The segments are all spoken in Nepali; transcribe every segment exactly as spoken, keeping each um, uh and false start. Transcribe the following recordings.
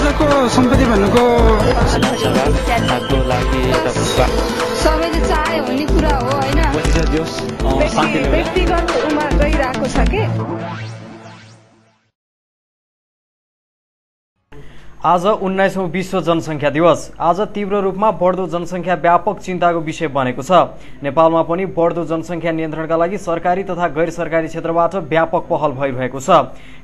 आजको सम्पत्ति भनेको सबैले चाहे हुने कुरा हो हैन व्यक्तिगत उमा गइराको छ के। आज उन्नाइसौं विश्व जनसंख्या दिवस। आज तीव्र रूपमा बढ्दो जनसंख्या व्यापक चिन्ताको विषय बनेको छ। नेपालमा पनि बढ्दो जनसंख्या नियन्त्रणका लागि सरकारी तथा गैर सरकारी क्षेत्रबाट व्यापक पहल भइरहेको छ।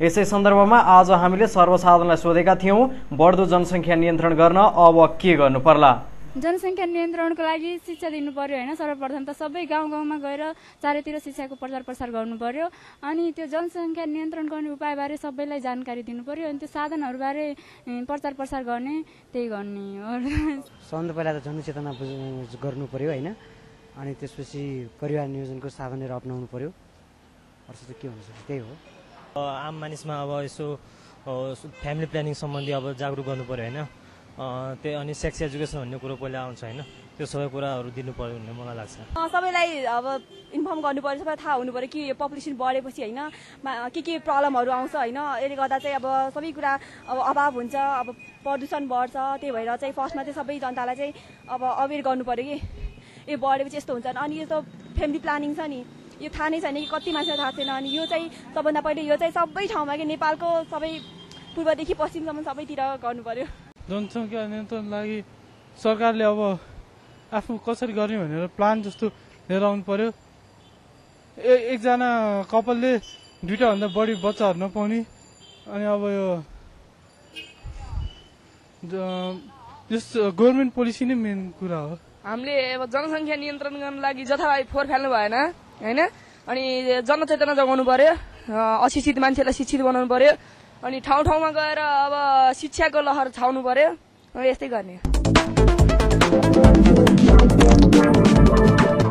यसै सन्दर्भमा आज हामीले सर्वसाधारणलाई सोधेका थियौं, बढ्दो जनसंख्या नियन्त्रण गर्न अब के गर्नु पर्ला? जनसंख्या नियन्त्रणको लागि शिक्षा दिनु पर्यो हैन। सर्वप्रथम त सबै गाउँ गाउँमा गएर चारैतिर शिक्षाको प्रचार प्रसार गर्नु पर्यो अनि त्यो जनसंख्या नियन्त्रण गर्ने उपाय बारे सबैलाई जानकारी दिनु पर्यो अनि त्यो साधनहरु बारे प्रचार प्रसार गर्ने त्यही गर्ने हो। सबैभन्दा पहिला त जनचेतना गर्नु पर्यो हैन अनि त्यसपछि परिवार नियोजनको साधनहरु अपनाउनु पर्यो। अरु त के हुन्छ त्यही हो। आम मानिसमा अब यसो फ्यामिली प्लानिङ सम्बन्धी अब जागरुक गर्नु पर्यो हैन। ते अनि सेक्स एजुकेसन भन्ने कुरा पहिला आउँछ हैन त्यो सबै कुराहरु दिनु पर्यो भन्ने मलाई लाग्छ। सबैलाई अब इन्फर्म गर्नु पर्यो सबैलाई थाहा हुनु पर्यो कि यो पपुलेसन बढेपछि हैन के के प्रब्लमहरु आउँछ हैन। यसले गर्दा चाहिँ अब सबै कुरा अब अभाव हुन्छ अब प्रदूषण बढ्छ त्यही भएर चाहिँ फर्स्टमा चाहिँ सबै जनतालाई चाहिँ अब अवेयर गर्नु पर्यो कि यो बढेपछि यस्तो हुन्छ अनि यो त फ्यामिली प्लानिङ छ नि यो थाहा नै छैन कि कति मान्छेलाई थाहा छैन अनि यो चाहिँ सबभन्दा पहिले यो चाहिँ सबै ठाउँमा के नेपालको सबै पूर्वदेखि पश्चिमसम्म सबैतिर गर्नु पर्यो। जनसंख्या नियन्त्रणको लागि सरकारले अब आफ्नो कसरी गर्ने भनेर प्लान जस्तो लिएर आउनु पर्यो। एकजना कपालले दुईटा भन्दा बढी बच्चाहरु नपाउने अनि अब यो जस गभर्नमेन्ट पोलिसी नै मेन कुरा हो। हामीले अब जनसंख्या नियन्त्रण गर्न लागि जथाभावी फोहोर फाल्नु भएन हैन अनि जनचेतना जगाउनु पर्यो अशिक्षित मान्छेलाई शिक्षित बनाउनु पर्यो अनि ठाउँ ठाउँमा गएर अब शिक्षाको लहर छाउनु पर्यो यस्तै गर्ने।